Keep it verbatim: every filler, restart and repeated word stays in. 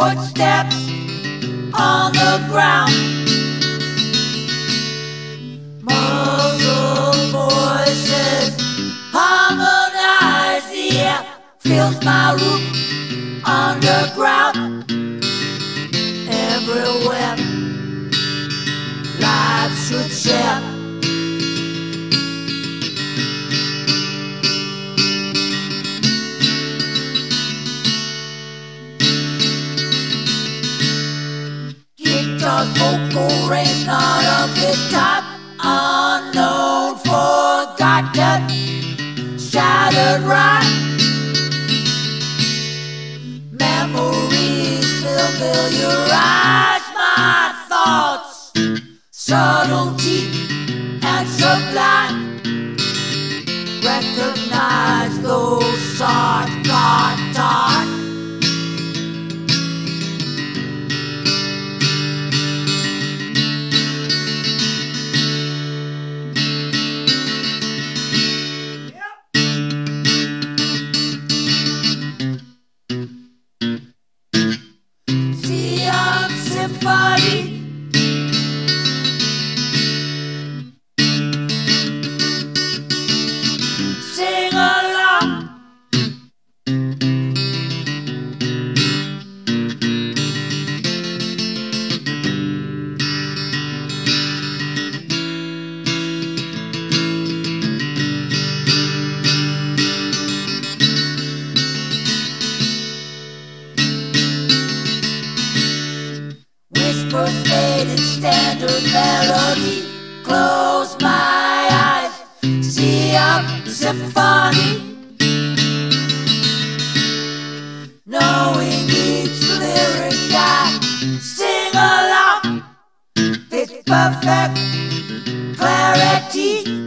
footsteps on the ground. Muffled voices harmonize the air, fills my room underground. Everywhere life should share. Guitar's vocal range not of this type, unknown, forgotten, shattered rhyme. Memories familiarize my thoughts, subtlety and sublime. Recognize those shards God taught. Standard melody, close my eyes, see a symphony. Knowing each lyric I sing along with perfect clarity.